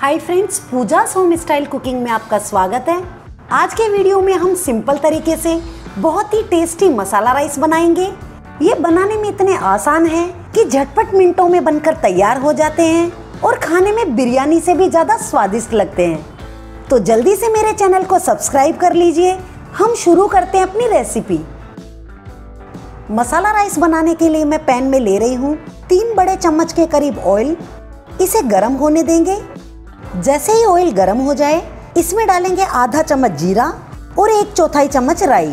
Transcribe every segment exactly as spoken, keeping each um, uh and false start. हाय friends, Pooja home style cooking में आपका स्वागत है। आज के वीडियो में हम सिंपल तरीके से बहुत ही टेस्टी मसाला राइस बनाएंगे। ये बनाने में इतने आसान है कि झटपट मिनटों में बनकर तैयार हो जाते हैं और खाने में बिरयानी से भी ज़्यादा स्वादिष्ट लगते हैं। तो जल्दी से मेरे चैनल को सब्सक्राइब कर लीजिए। हम शुरू करते हैं अपनी रेसिपी। मसाला राइस बनाने के लिए मैं पैन में ले रही हूँ तीन बड़े चम्मच के करीब ऑयल। इसे गर्म होने देंगे। जैसे ही ऑयल गर्म हो जाए, इसमें डालेंगे आधा चम्मच जीरा और एक चौथाई चम्मच राई।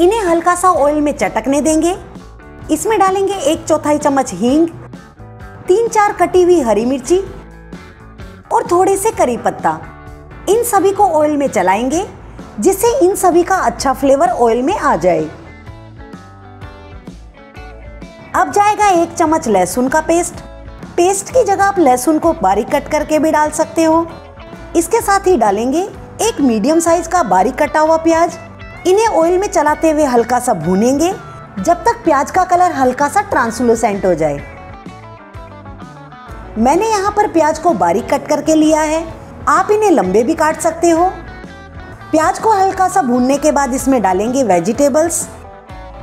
इन्हें हल्का सा ऑयल में चटकने देंगे। इसमें डालेंगे एक चौथाई चम्मच हींग, तीन चार कटी हुई हरी मिर्ची और थोड़े से करी पत्ता। इन सभी को ऑयल में चलाएंगे जिससे इन सभी का अच्छा फ्लेवर ऑयल में आ जाए। अब जाएगा एक चम्मच लहसुन का पेस्ट। पेस्ट की जगह आप लहसुन को बारीक कट करके भी डाल सकते हो। इसके साथ ही डालेंगे एक मीडियम साइज का बारीक कटा हुआ प्याज। इन्हें ऑयल में चलाते हुए हल्का सा भूनेंगे जब तक प्याज का कलर हल्का सा ट्रांसलूसेंट हो जाए। मैंने यहाँ पर प्याज को बारीक कट करके लिया है, आप इन्हें लंबे भी काट सकते हो। प्याज को हल्का सा भूनने के बाद इसमें डालेंगे वेजिटेबल्स।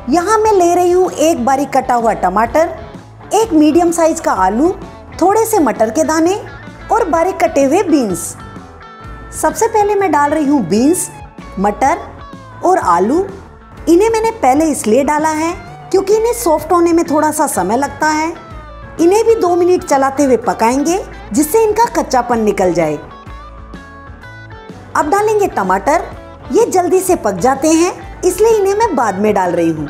यहाँ मैं ले रही हूँ एक बारीक कटा हुआ टमाटर, एक मीडियम साइज का आलू, थोड़े से मटर के दाने और बारीक कटे हुए बीन्स। सबसे पहले मैं डाल रही हूँ बीन्स, मटर और आलू। इन्हें मैंने पहले इसलिए डाला है क्योंकि इन्हें सॉफ्ट होने में थोड़ा सा समय लगता है। इन्हें भी दो मिनट चलाते हुए पकाएंगे जिससे इनका कच्चापन निकल जाए। अब डालेंगे टमाटर। ये जल्दी से पक जाते हैं इसलिए इन्हें मैं बाद में डाल रही हूँ।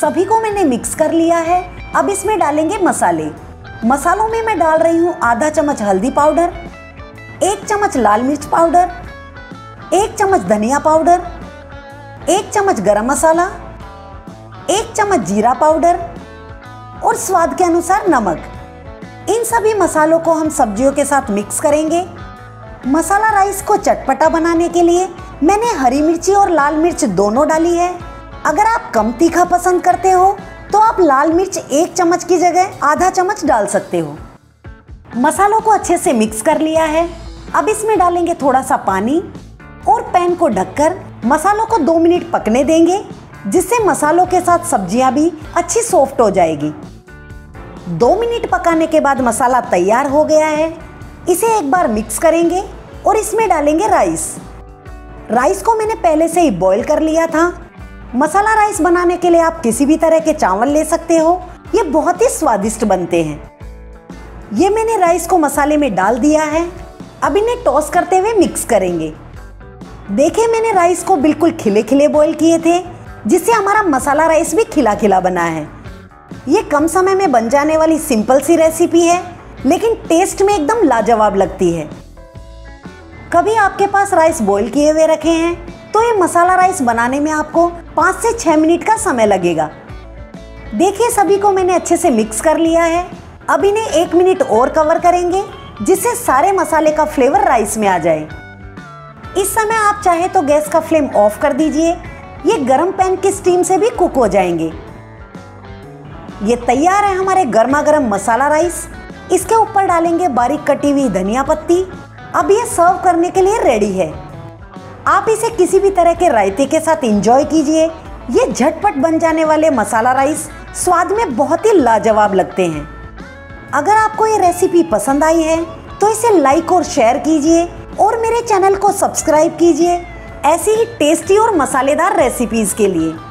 सभी को मैंने मिक्स कर लिया है। अब इसमें डालेंगे मसाले। मसालों में मैं डाल रही हूँ आधा चम्मच हल्दी पाउडर, एक चम्मच लाल मिर्च पाउडर, एक चम्मच धनिया पाउडर, एक चम्मच गरम मसाला, एक चम्मच जीरा पाउडर और स्वाद के अनुसार नमक। इन सभी मसालों को हम सब्जियों के साथ मिक्स करेंगे। मसाला राइस को चटपटा बनाने के लिए मैंने हरी मिर्ची और लाल मिर्च दोनों डाली है। अगर आप कम तीखा पसंद करते हो तो आप लाल मिर्च एक चम्मच की जगह आधा चम्मच डाल सकते हो। मसालों को अच्छे से मिक्स कर लिया है। अब इसमें डालेंगे थोड़ा सा पानी और पैन को ढककर मसालों को दो मिनट पकने देंगे जिससे मसालों के साथ सब्जियां भी अच्छी सॉफ्ट हो जाएगी। दो मिनट पकाने के बाद मसाला तैयार हो गया है। इसे एक बार मिक्स करेंगे और इसमें डालेंगे राइस। राइस को मैंने पहले से ही बॉईल कर लिया था। मसाला राइस बनाने के लिए आप किसी भी तरह के चावल ले सकते हो। ये बहुत ही स्वादिष्ट बनते हैं। ये मैंने राइस को मसाले में डाल दिया है। अब इन्हें टॉस करते हुए मिक्स करेंगे। देखिए, मैंने राइस को बिल्कुल खिले खिले बॉईल किए थे जिससे हमारा मसाला राइस भी खिला खिला बना है। ये कम समय में बन जाने वाली सिंपल सी रेसिपी है लेकिन टेस्ट में एकदम लाजवाब लगती है। कभी आपके पास राइस बॉईल किए हुए रखे हैं तो ये मसाला राइस बनाने में आपको पाँच से छः मिनट का समय लगेगा। देखिए, सभी को मैंने अच्छे से मिक्स कर लिया है। अब इन्हें एक मिनट और कवर करेंगे जिससे सारे मसाले का फ्लेवर राइस में आ जाए। इस समय आप चाहे तो गैस का फ्लेम ऑफ कर दीजिए। ये गर्म पैन की स्टीम से भी कुक हो जाएंगे। ये तैयार है हमारे गर्मा गर्म मसाला राइस। इसके ऊपर डालेंगे बारीक कटी हुई धनिया पत्ती। अब ये सर्व करने के लिए रेडी है। आप इसे किसी भी तरह के रायते के साथ एंजॉय कीजिए। ये झटपट बन जाने वाले मसाला राइस स्वाद में बहुत ही लाजवाब लगते हैं। अगर आपको ये रेसिपी पसंद आई है तो इसे लाइक और शेयर कीजिए और मेरे चैनल को सब्सक्राइब कीजिए ऐसी ही टेस्टी और मसालेदार रेसिपीज़ के लिए।